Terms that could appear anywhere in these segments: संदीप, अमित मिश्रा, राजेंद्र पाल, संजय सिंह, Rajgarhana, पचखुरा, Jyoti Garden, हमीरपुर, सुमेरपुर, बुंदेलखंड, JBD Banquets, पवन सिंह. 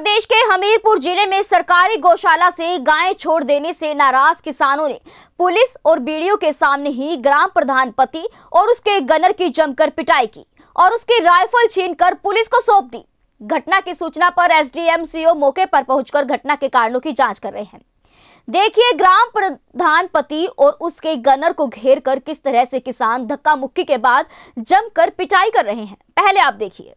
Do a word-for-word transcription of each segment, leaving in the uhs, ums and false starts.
उत्तर प्रदेश के हमीरपुर जिले में सरकारी गौशाला से गायें छोड़ देने से नाराज किसानों ने पुलिस और बीडीओ के सामने ही ग्राम प्रधान पति और उसके गनर की जमकर पिटाई की और उसकी राइफल छीनकर पुलिस को सौंप दी। घटना की सूचना पर एसडीएम सीओ मौके पर पहुंचकर घटना के कारणों की जांच कर रहे हैं। देखिए ग्राम प्रधान पति और उसके गनर को घेर कर किस तरह से किसान धक्का मुक्की के बाद जमकर पिटाई कर रहे हैं, पहले आप देखिए।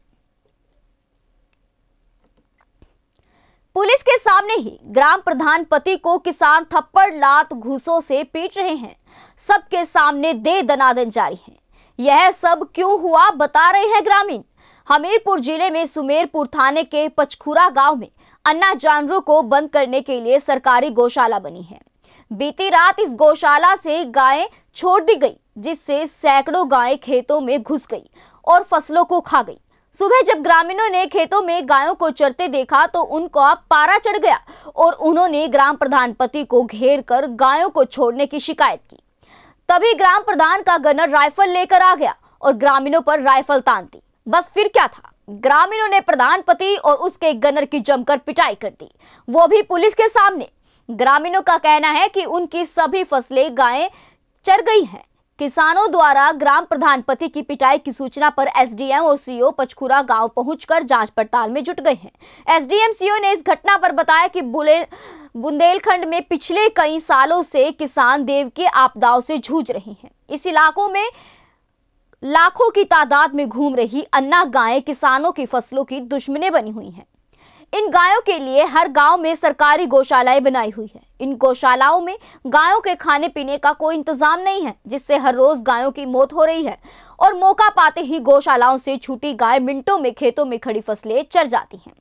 पुलिस के सामने ही ग्राम प्रधान पति को किसान थप्पड़ लात घूसों से पीट रहे हैं, सबके सामने दे दनादन जारी है। यह सब क्यों हुआ बता रहे हैं ग्रामीण। हमीरपुर जिले में सुमेरपुर थाने के पचखुरा गांव में अन्ना जानवरों को बंद करने के लिए सरकारी गौशाला बनी है। बीती रात इस गौशाला से गायें छोड़ दी गई, जिससे सैकड़ों गायें खेतों में घुस गई और फसलों को खा गई। सुबह जब ग्रामीणों ने खेतों में गायों को चरते देखा तो उनका पारा चढ़ गया और उन्होंने ग्राम प्रधान पति को घेर कर गायों को छोड़ने की शिकायत की। तभी ग्राम प्रधान का गनर राइफल लेकर आ गया और ग्रामीणों पर राइफल तान दी। बस फिर क्या था, ग्रामीणों ने प्रधान पति और उसके गनर की जमकर पिटाई कर दी, वो भी पुलिस के सामने। ग्रामीणों का कहना है कि उनकी सभी फसलें गायें चर गई हैं। किसानों द्वारा ग्राम प्रधान पति की पिटाई की सूचना पर एसडीएम और सीओ पचखुरा गांव पहुंचकर जांच पड़ताल में जुट गए हैं। एसडीएम सीओ ने इस घटना पर बताया कि बुंदेलखंड में पिछले कई सालों से किसान देव की आपदाओं से जूझ रहे हैं। इस इलाकों में लाखों की तादाद में घूम रही अन्ना गायें किसानों की फसलों की दुश्मनें बनी हुई हैं। इन गायों के लिए हर गांव में सरकारी गौशालाएं बनाई हुई है। इन गौशालाओं में गायों के खाने पीने का कोई इंतजाम नहीं है, जिससे हर रोज गायों की मौत हो रही है और मौका पाते ही गौशालाओं से छूटी गाय मिनटों में खेतों में खड़ी फसलें चर जाती हैं।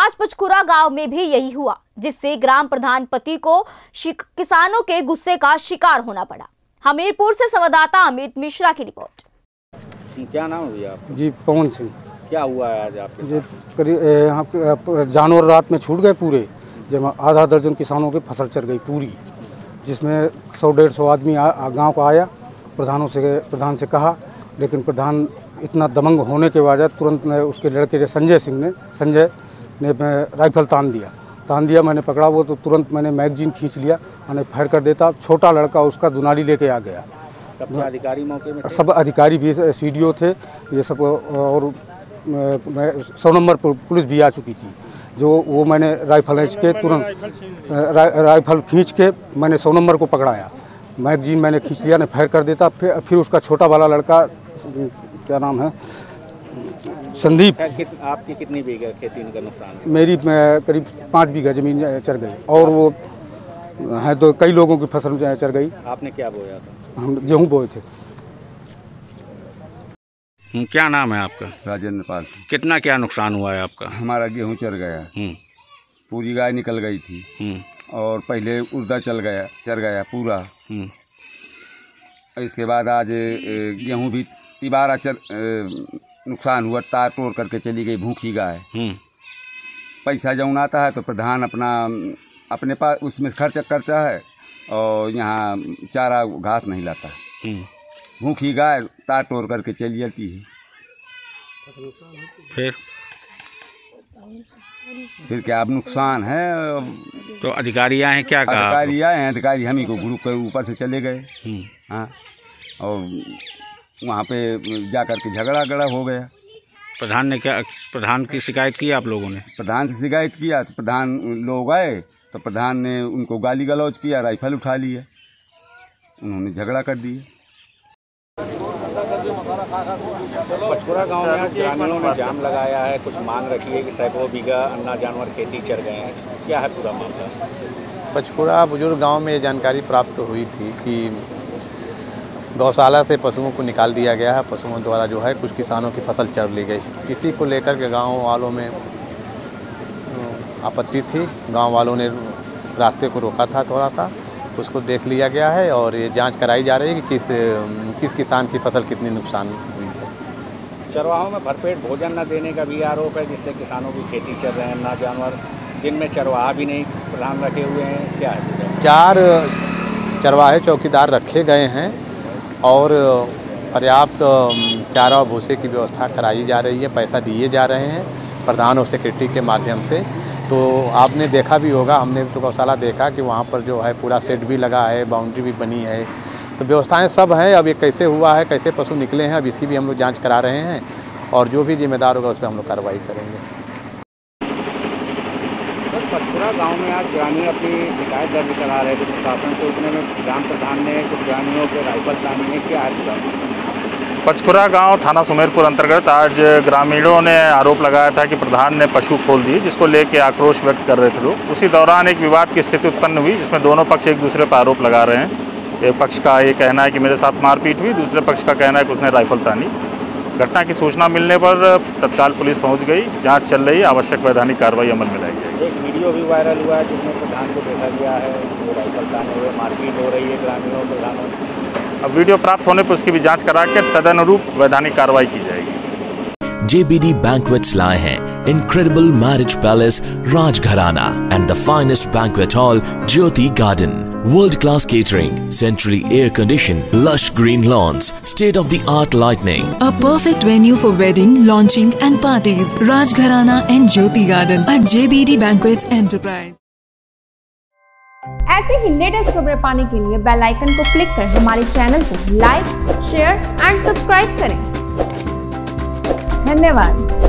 आज पचखुरा गांव में भी यही हुआ, जिससे ग्राम प्रधान पति को किसानों के गुस्से का शिकार होना पड़ा। हमीरपुर से संवाददाता अमित मिश्रा की रिपोर्ट। क्या नाम है आपका? जी पवन सिंह। क्या हुआ है आज आपके जी? करीब जानवर रात में छूट गए पूरे, जब आधा दर्जन किसानों की फसल चढ़ गई पूरी, जिसमें सौ डेढ़ सौ आदमी गांव का आया। प्रधानों से प्रधान से कहा, लेकिन प्रधान इतना दबंग होने के वजह तुरंत में उसके लड़के संजय सिंह ने संजय ने राइफल तान दिया तान दिया मैंने पकड़ा वो, तो तुरंत मैंने मैगजीन खींच लिया, मैंने फायर कर देता। छोटा लड़का उसका दुनाली लेके आ गया। अधिकारी मौके में? सब अधिकारी भी सी डी ओ थे ये सब, और मैं सौ नंबर पुलिस भी आ चुकी थी। जो वो मैंने राइफल खींच के तुरंत रा, राइफल खींच के मैंने सौ नंबर को पकड़ाया। मैगजीन मैंने खींच लिया, ने फायर कर देता। फिर फिर उसका छोटा वाला लड़का, क्या नाम है, संदीप। आपकी कितनी बीघा खेती का नुकसान? मेरी करीब पाँच बीघा ज़मीन चढ़ गई और वो है तो कई लोगों की फसल चढ़ गई। आपने क्या बोया था? हम गेहूँ बोए थे। क्या नाम है आपका? राजेंद्र पाल। कितना क्या नुकसान हुआ है आपका? हमारा गेहूं चर गया, पूरी गाय निकल गई थी और पहले उर्दा चल गया चर गया पूरा। इसके बाद आज गेहूं भी तिबारा चर नुकसान हुआ, तार तोड़ करके चली गई भूखी गाय। पैसा जौन आता है तो प्रधान अपना अपने पास उसमें खर्च करता है और यहाँ चारा घास नहीं लाता। भूखी गाय तार तोड़ करके चली जाती है। फिर फिर क्या अब नुकसान है? तो अधिकारी आए हैं? क्या कहा? अधिकारी आए हैं, अधिकारी हम ही को ग्रुप के ऊपर से चले गए। हाँ, और वहाँ पे जा करके झगड़ा गड़ा हो गया। प्रधान ने क्या, प्रधान की शिकायत की आप लोगों ने? प्रधान से शिकायत किया तो प्रधान लोग आए तो प्रधान ने उनको गाली गलौज किया, राइफल उठा लिया, उन्होंने झगड़ा कर दिया। पचखुरा गांव में ग्रामीणों ने जाम लगाया है, कुछ मांग रखी है कि सैकड़ों बीघा अन्ना जानवर खेती चर गए हैं, क्या है पूरा मामला? पचखुरा बुजुर्ग गांव में ये जानकारी प्राप्त हुई थी कि गौशाला से पशुओं को निकाल दिया गया है। पशुओं द्वारा जो है कुछ किसानों की फसल चर ली गई, इसी को लेकर के गाँव वालों में आपत्ति थी। गाँव वालों ने रास्ते को रोका था, थोड़ा सा उसको देख लिया गया है और ये जांच कराई जा रही है कि किस किस किसान की फसल कितनी नुकसान हुई है। चरवाहों में भरपेट भोजन न देने का भी आरोप है, जिससे किसानों की खेती चल रहे हैं। ना जानवर दिन में चरवाहा भी नहीं प्रधान रखे हुए हैं, क्या है? चार चरवाहे चौकीदार रखे गए हैं और पर्याप्त चारा और भूसे की व्यवस्था कराई जा रही है, पैसा दिए जा रहे हैं प्रधान और सेक्रेटरी के माध्यम से। तो आपने देखा भी होगा, हमने तो गौशाला देखा कि वहाँ पर जो है पूरा सेट भी लगा है, बाउंड्री भी बनी है, तो व्यवस्थाएं सब हैं। अब ये कैसे हुआ है, कैसे पशु निकले हैं, अब इसकी भी हम लोग जाँच करा रहे हैं और जो भी जिम्मेदार होगा उस पर हम लोग कार्रवाई करेंगे। पचखुरा गांव में आज ग्रामीण अपनी शिकायत दर्ज करा रहे थे प्रशासन से, उतने में ग्राम प्रधान ने कुछ ग्रामीणों के राइफल थाने में क्या आरोप। पचखुरा गांव थाना सुमेरपुर अंतर्गत आज ग्रामीणों ने आरोप लगाया था कि प्रधान ने पशु खोल दिए, जिसको लेके आक्रोश व्यक्त कर रहे थे लोग। उसी दौरान एक विवाद की स्थिति उत्पन्न हुई जिसमें दोनों पक्ष एक दूसरे पर आरोप लगा रहे हैं। एक पक्ष का ये कहना है कि मेरे साथ मारपीट हुई, दूसरे पक्ष का कहना है कि उसने राइफल तानी। घटना की सूचना मिलने पर तत्काल पुलिस पहुंच गई, जांच चल रही है, आवश्यक वैधानिक कार्रवाई अमल में लाई जाएगी। एक वीडियो भी वायरल हुआ है जिसमें प्रधान को देखा गया है, राइफल ताने हुए मारपीट हो रही है ग्रामीणों के साथ। अब वीडियो प्राप्त होने पर उसकी भी जांच करा के तदनुरूप वैधानिक कार्रवाई की जाएगी। J B D Banquets लाए हैं incredible marriage palace Rajgarhana and the finest banquet hall Jyoti Garden. World-class catering, centrally air-conditioned, lush green lawns, state-of-the-art lighting. A perfect venue for wedding, launching and parties. Rajgarhana and Jyoti Garden at J B D Banquets Enterprise. ऐसे ही latest खबरें पाने के लिए bell icon को click करें, हमारे channel को like, share and subscribe करें। धन्यवाद।